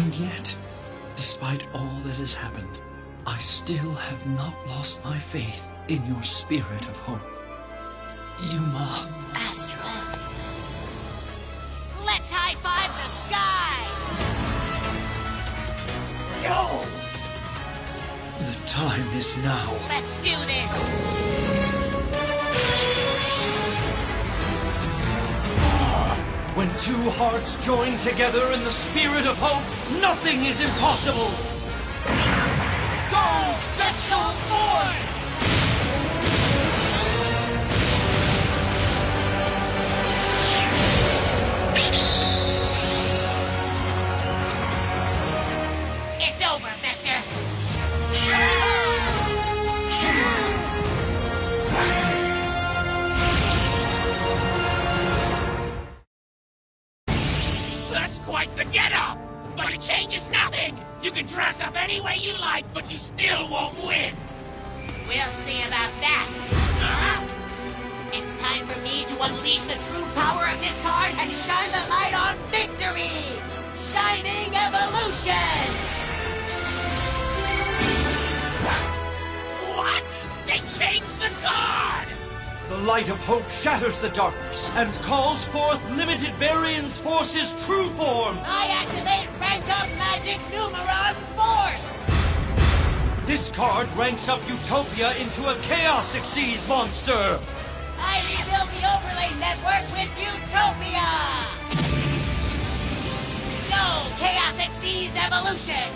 And yet, despite all that has happened, I still have not lost my faith in your spirit of hope. Yuma. Astral. Let's high-five the sky! Yo! The time is now. Let's do this! When two hearts join together in the spirit of hope, nothing is impossible! Go, Zexal forward! It's over, Vector! Quite the get-up! But it changes nothing! You can dress up any way you like, but you still won't win! We'll see about that! Uh-huh. It's time for me to unleash the true power of this card and shine the light on victory! Shining Evolution! What? They changed the card! The light of hope shatters the darkness and calls forth Limited Variance Force's true form! I activate Rank Up Magic Numeron Force! This card ranks up Utopia into a Chaos Xyz monster! I rebuild the overlay network with Utopia! Go, Chaos Xyz Evolution!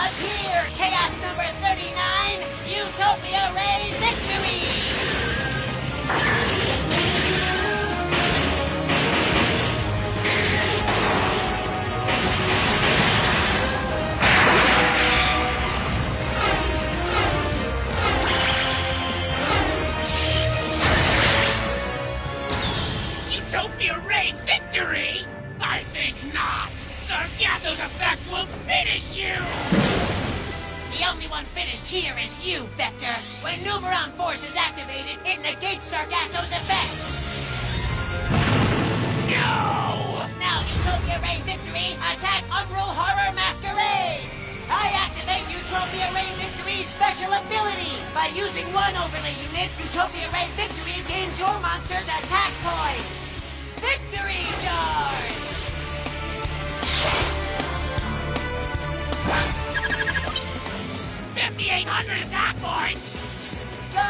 Appear, Chaos number 39, Utopia Ray Victory! Utopia Ray Victory? I think not! Sargasso's effect will finish you! The only one finished here is you, Vector! When Numeron Force is activated, it negates Sargasso's effect! No! Now Utopia Ray Victory, attack Unruh Horror Masquerade! I activate Utopia Ray Victory's special ability! By using one overlay unit, Utopia Ray Victory gains your monster's attack points! Victory Charge! $5,800 attack points! Go!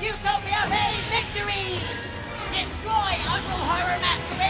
Utopia Ray Victory! Destroy Unruh Horror Masquerade!